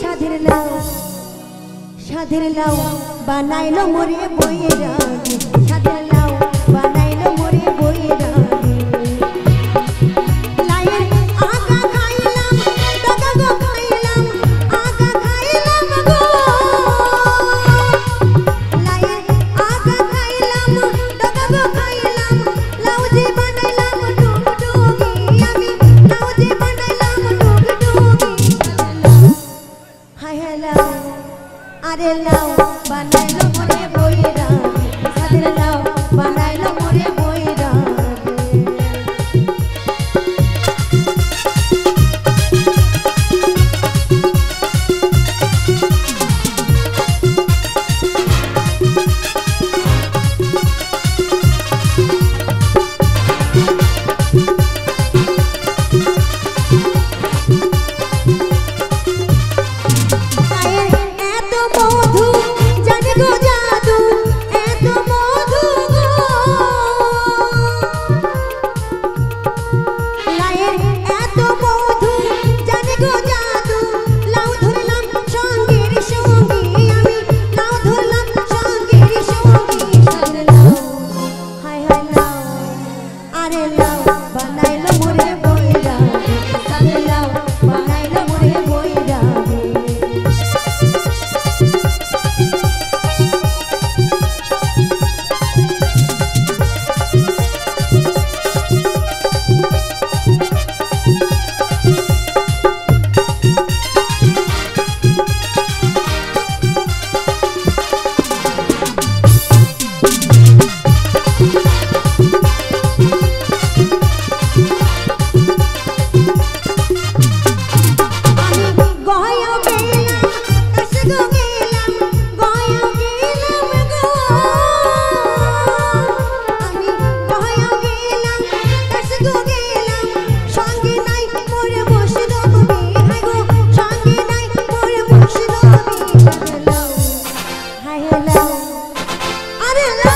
সাধের লাউ, সাধের লাউ বানাইলো মোরে বইয়ে রাগে, সাধের লাউ বানাইলো মোরে বইয়ে রাগে। সাধের লাউ বানাইলো মোরে বইয়ে রাগে, সাধের লাউ বানাইলো মোরে বইয়ে রাগে। I didn't know.